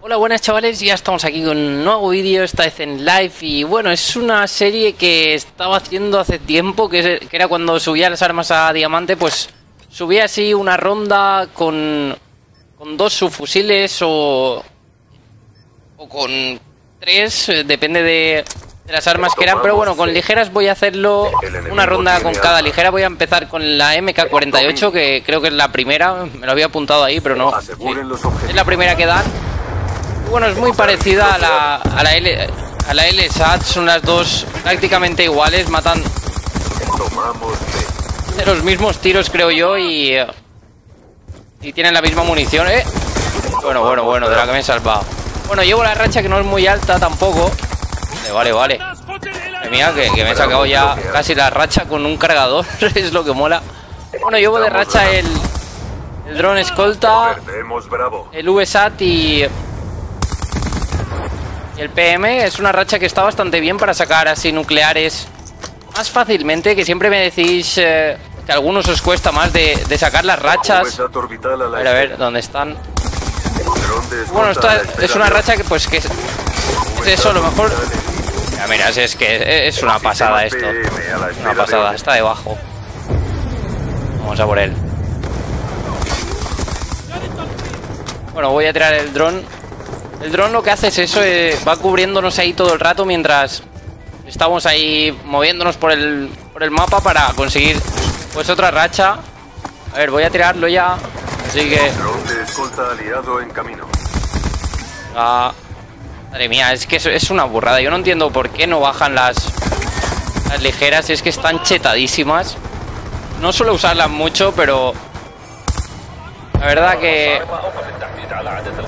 Hola, buenas chavales, ya estamos aquí con un nuevo vídeo, esta vez en live. Y bueno, es una serie que estaba haciendo hace tiempo, que era cuando subía las armas a diamante. Pues subía así una ronda con dos subfusiles o con tres, depende de las armas que eran. Pero bueno, con ligeras voy a hacerlo una ronda con cada ligera. Voy a empezar con la MK48, que creo que es la primera. Me lo había apuntado ahí, pero no. Sí, es la primera que dan. Bueno, es muy parecida a la LSAT. Son las dos prácticamente iguales. Matan de los mismos tiros, creo yo, y tienen la misma munición, ¿eh? Bueno, de la que me he salvado. Bueno, llevo la racha que no es muy alta tampoco. Vale. Mira, que me he sacado ya casi la racha con un cargador. Es lo que mola. Bueno, llevo de racha el dron escolta, el VSAT y el PM. Es una racha que está bastante bien para sacar así nucleares más fácilmente, que siempre me decís que a algunos os cuesta más de sacar las rachas. A ver, ¿dónde están? Bueno, esta es una racha que pues que es eso, lo mejor. Mira, es que es una pasada esto. Una pasada, está debajo. Vamos a por él. Bueno, voy a tirar el dron. El dron lo que hace es eso, va cubriéndonos ahí todo el rato mientras estamos ahí moviéndonos por el mapa para conseguir pues otra racha. A ver, voy a tirarlo ya. Así que... Ah, madre mía, es que es una burrada. Yo no entiendo por qué no bajan las ligeras. Es que están chetadísimas. No suelo usarlas mucho, pero... La verdad que...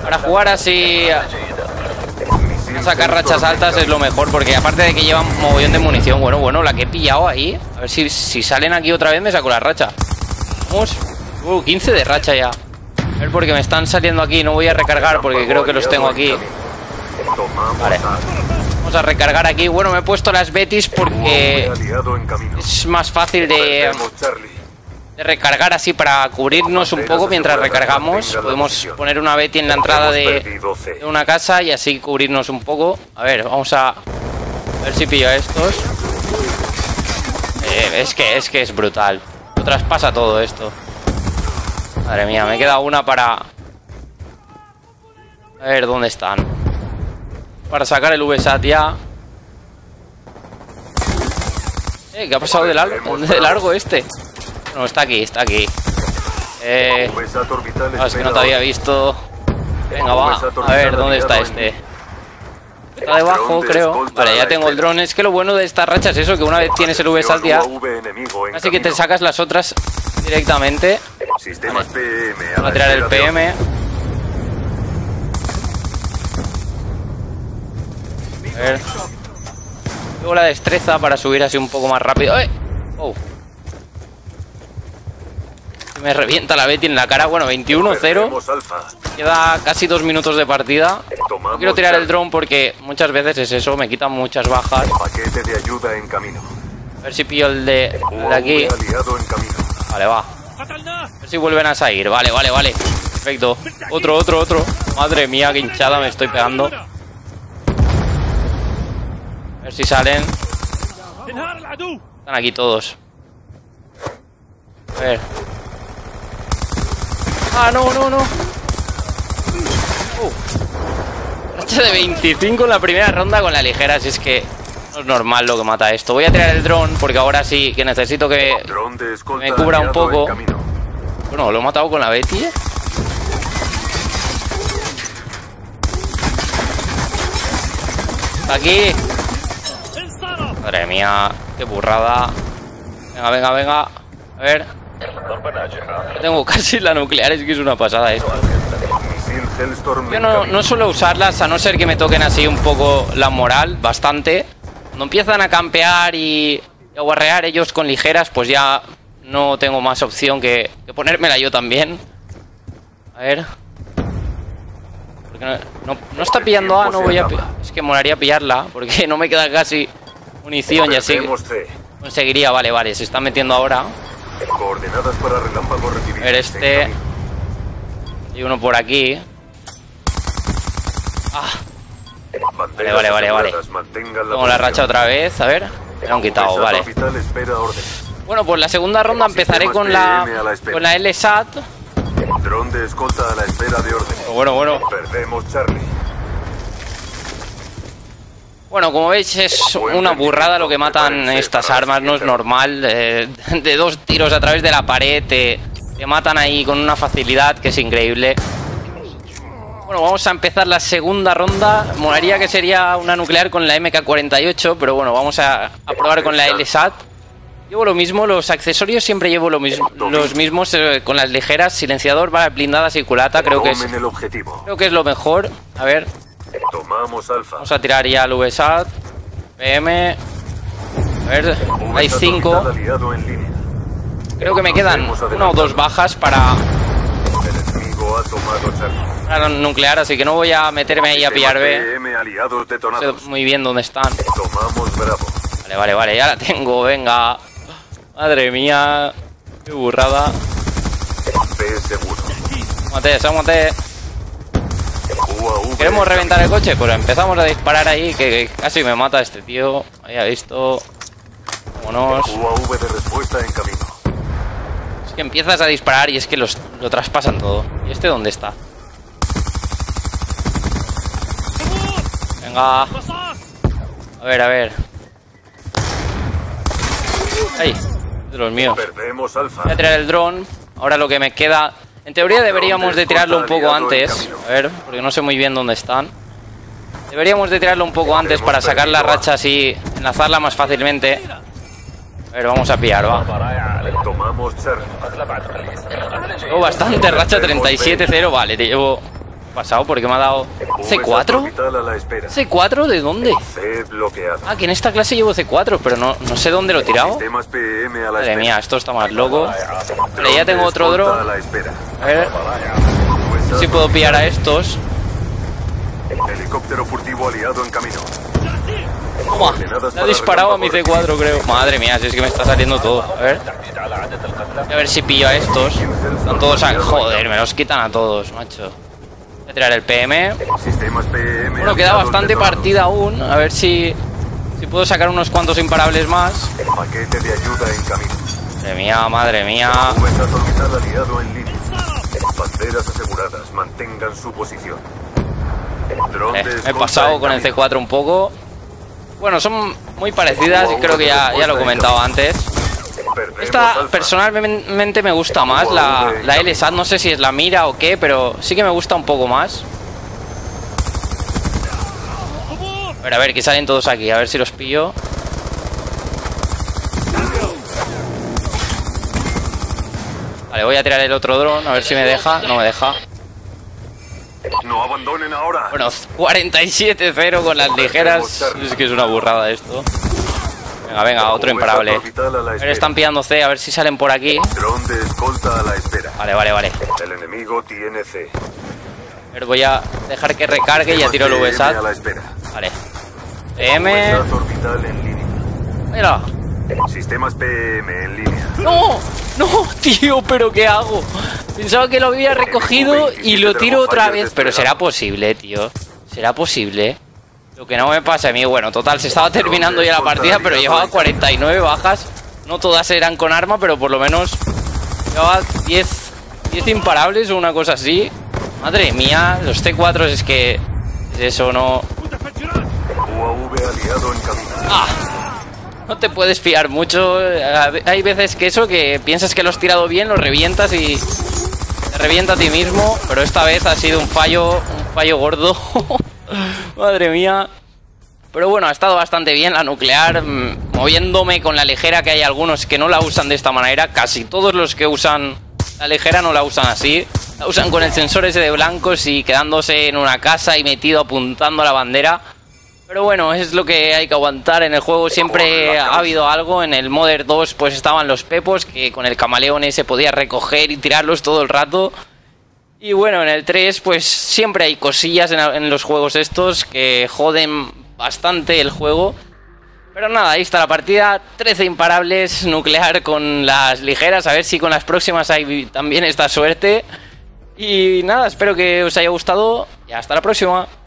Para jugar así... A sacar rachas altas es lo mejor, porque aparte de que llevan mogollón de munición. Bueno, la que he pillado ahí. A ver si salen aquí otra vez me saco la racha. Vamos. 15 de racha ya. A ver, porque me están saliendo aquí. No voy a recargar porque creo que los tengo aquí. Vale. Vamos a recargar aquí. Bueno, me he puesto las Betis porque es más fácil de recargar así para cubrirnos un poco mientras recargamos. Podemos poner una Betty en la entrada de una casa y así cubrirnos un poco. A ver, vamos a ver si pillo a estos. Es que es brutal. Lo traspasa todo esto. Madre mía, me queda una para... A ver, ¿dónde están? Para sacar el VSAT ya. ¿Qué ha pasado de largo? ¿De largo este? No, está aquí. Es que no te había visto. Venga, va. A ver, ¿dónde está este? Está debajo, creo. Vale, ya tengo el dron. Es que lo bueno de estas rachas es eso, que una vez tienes el VSAT ya, así que te sacas las otras directamente. Vale. Vamos a tirar el PM. A ver. Luego la destreza para subir así un poco más rápido. ¡Eh! ¡Oh! Me revienta la Betty en la cara. Bueno, 21-0. Queda casi 2 minutos de partida. No quiero tirar el drone porque muchas veces es eso, me quitan muchas bajas. A ver si pillo el de aquí. Vale, va. A ver si vuelven a salir. Vale. Perfecto. Otro. Madre mía, qué hinchada me estoy pegando. A ver si salen. Están aquí todos. A ver. Ah, no. Racha de 25 en la primera ronda con la ligera. Así es que no es normal lo que mata esto. Voy a tirar el dron porque ahora sí que necesito que me cubra un poco. Bueno, lo he matado con la Betty. Aquí. Madre mía, qué burrada. Venga. A ver. Tengo casi la nuclear, es que es una pasada esto. Yo no suelo usarlas a no ser que me toquen así un poco la moral, bastante. Cuando empiezan a campear y a guarrear ellos con ligeras, pues ya no tengo más opción que ponérmela yo también. A ver. Porque no está pillando A, no voy a... Es que molaría pillarla, porque no me queda casi Munición ya sí. Conseguiría, vale, vale. Se está metiendo ahora. Coordenadas para relámpago recibidas. A ver, este. Y uno por aquí. Ah. Vale, vale, vale, vale. Como la racha otra vez, a ver. Me lo han quitado, vale. Bueno, pues la segunda ronda empezaré con la LSAT. Dron de escolta a la espera de orden. Bueno. Perdemos Charlie. Bueno, como veis es una burrada lo que matan estas armas, no es normal. De dos tiros a través de la pared te matan ahí con una facilidad que es increíble. Bueno, vamos a empezar la segunda ronda. Molaría que sería una nuclear con la MK48, pero bueno, vamos a probar con la LSAT. Llevo lo mismo, los accesorios siempre llevo los mismos con las ligeras, silenciador, balas blindadas y culata, creo que es lo mejor. A ver, tomamos alfa. Vamos a tirar ya al VSAT, PM, a ver, hay 5. Creo que me quedan una o dos bajas para la nuclear, así que no voy a meterme ahí a pillar B. No sé muy bien dónde están. Vale, ya la tengo, venga. Madre mía, qué burrada. Mate. ¿Queremos reventar el coche? Pues empezamos a disparar ahí, que casi me mata este tío. Ahí ha visto. Vámonos. Es que empiezas a disparar y es que lo traspasan todo. ¿Y este dónde está? Venga. A ver. Ay, de los míos. Voy a tirar el dron. Ahora lo que me queda. En teoría deberíamos de tirarlo un poco antes. A ver, porque no sé muy bien dónde están. Deberíamos de tirarlo un poco antes para sacar la racha así, enlazarla más fácilmente. A ver, vamos a pillar, va. Llevo bastante racha, 37-0. Vale, te llevo pasado porque me ha dado C4. ¿C4 de dónde? Ah, que en esta clase llevo C4, pero no sé dónde lo he tirado. Madre mía, esto está más loco. Vale, ya tengo otro drone. A ver si puedo pillar a estos. Helicóptero furtivo aliado en camino. Toma, me ha disparado a mi C4, creo. Madre mía, si es que me está saliendo todo. A ver si pillo a estos. Están todos a... Joder, me los quitan a todos, macho. Voy a tirar el PM. Bueno, queda bastante partida aún. A ver si puedo sacar unos cuantos imparables más. Madre mía. Me he pasado con el C4 un poco. Bueno, son muy parecidas y creo que ya lo he comentado antes. Esta personalmente me gusta más, la LSAT, no sé si es la mira o qué, pero sí que me gusta un poco más. A ver, que salen todos aquí, a ver si los pillo. Vale, voy a tirar el otro dron, a ver si me deja, no me deja. No abandonen ahora. Bueno, 47-0 con las ligeras. Es que es una burrada esto. Venga, otro imparable. A ver, están pillando C, a ver si salen por aquí. Vale. El enemigo tiene C. A ver, voy a dejar que recargue y ya tiro el VSAT. Vale. PM. Mira. Sistemas PM en línea. No, tío, pero ¿qué hago? Pensaba que lo había recogido y lo tiro otra vez. Pero será posible, tío. ¿Será posible? Lo que no me pasa a mí. Bueno, total, se estaba terminando ya la partida, pero llevaba 49 bajas. No todas eran con arma, pero por lo menos llevaba 10 imparables o una cosa así. Madre mía, los T4 es que... Es eso, no... No te puedes fiar mucho. Hay veces que eso, que piensas que lo has tirado bien, lo revientas y te revienta a ti mismo. Pero esta vez ha sido un fallo gordo. Madre mía. Pero bueno, ha estado bastante bien la nuclear. Moviéndome con la ligera, que hay algunos que no la usan de esta manera. Casi todos los que usan la ligera no la usan así. La usan con el sensor ese de blancos y quedándose en una casa y metido apuntando a la bandera. Pero bueno, es lo que hay que aguantar en el juego. Siempre ha habido algo. En el Modern 2 pues estaban los pepos, que con el camaleón se podía recoger y tirarlos todo el rato. Y bueno, en el 3 pues siempre hay cosillas en los juegos estos que joden bastante el juego. Pero nada, ahí está la partida, 13 imparables, nuclear con las ligeras, a ver si con las próximas hay también esta suerte. Y nada, espero que os haya gustado y hasta la próxima.